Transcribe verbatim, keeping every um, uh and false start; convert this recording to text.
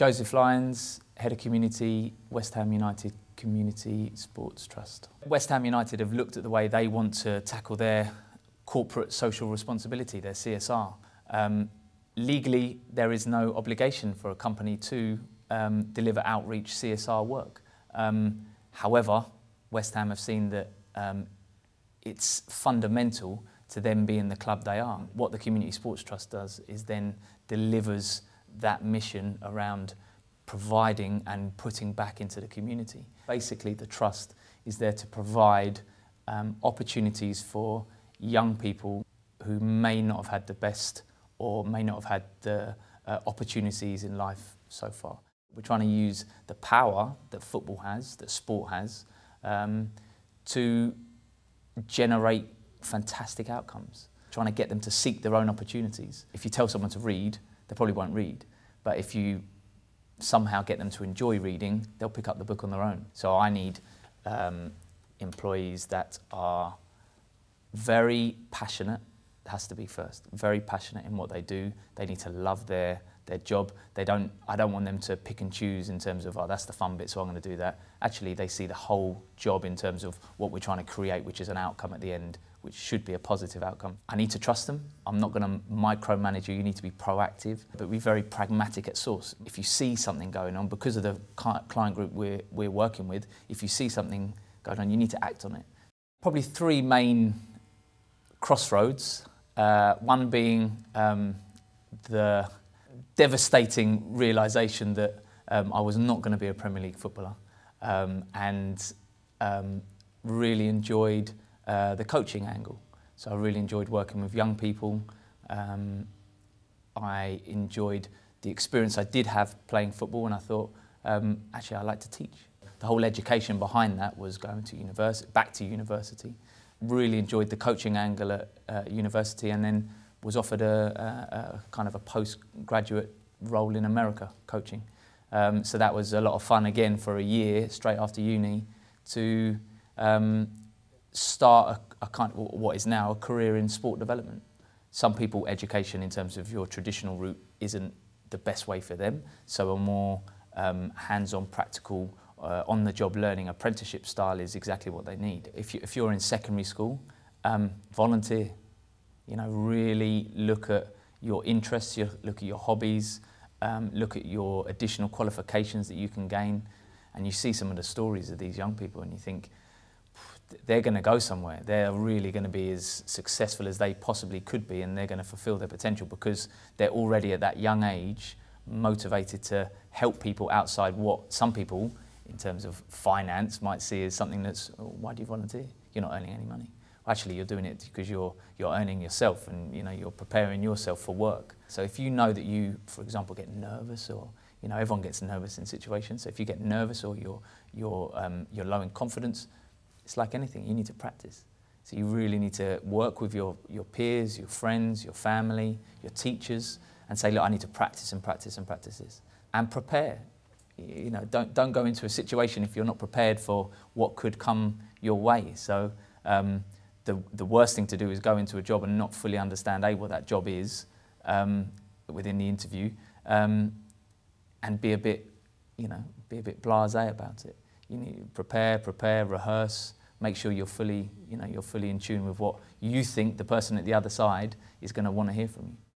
Joseph Lyons, Head of Community, West Ham United Community Sports Trust. West Ham United have looked at the way they want to tackle their corporate social responsibility, their C S R. Um, legally, there is no obligation for a company to um, deliver outreach C S R work. Um, however, West Ham have seen that um, it's fundamental to them being the club they are. What the Community Sports Trust does is then delivers that mission around providing and putting back into the community. Basically, the trust is there to provide um, opportunities for young people who may not have had the best or may not have had the uh, opportunities in life so far. We're trying to use the power that football has, that sport has, um, to generate fantastic outcomes, trying to get them to seek their own opportunities. If you tell someone to read, they probably won't read, but if you somehow get them to enjoy reading, they'll pick up the book on their own. So I need um, employees that are very passionate. It has to be first, very passionate in what they do. They need to love their their job. They don't, I don't want them to pick and choose in terms of, oh, that's the fun bit, so I'm going to do that. Actually, they see the whole job in terms of what we're trying to create, which is an outcome at the end, which should be a positive outcome. I need to trust them. I'm not going to micromanage you. You need to be proactive, but be very pragmatic at source. If you see something going on, because of the client group we're, we're working with, if you see something going on, you need to act on it. Probably three main crossroads, uh, one being um, the devastating realisation that um, I was not going to be a Premier League footballer, um, and um, really enjoyed uh, the coaching angle. So I really enjoyed working with young people. Um, I enjoyed the experience I did have playing football, and I thought, um, actually, I like to teach. The whole education behind that was going to university, back to university. Really enjoyed the coaching angle at uh, university, and then was offered a, a, a kind of a postgraduate role in America, coaching. Um, so that was a lot of fun, again, for a year straight after uni to um, start a, a kind of what is now a career in sport development. Some people, education in terms of your traditional route isn't the best way for them, so a more um, hands-on, practical, uh, on-the-job learning apprenticeship style is exactly what they need. If, you, if you're in secondary school, um, volunteer. You know, really look at your interests, your, look at your hobbies, um, look at your additional qualifications that you can gain. And you see some of the stories of these young people and you think, they're going to go somewhere. They're really going to be as successful as they possibly could be, and they're going to fulfil their potential because they're already at that young age motivated to help people outside what some people, in terms of finance, might see as something that's, oh, why do you volunteer? You're not earning any money. Actually, you're doing it because you're, you're earning yourself, and you know, you're preparing yourself for work. So if you know that you, for example, get nervous, or you know, everyone gets nervous in situations, so if you get nervous or you're, you're, um, you're low in confidence, it's like anything, you need to practice. So you really need to work with your, your peers, your friends, your family, your teachers, and say, look, I need to practice and practice and practice this. And prepare. You know, don't, don't go into a situation if you're not prepared for what could come your way. So, um, The, the worst thing to do is go into a job and not fully understand A, what that job is um, within the interview, um, and be a bit, you know, be a bit blasé about it. You need to prepare, prepare, rehearse, make sure you're fully, you know, you're fully in tune with what you think the person at the other side is going to want to hear from you.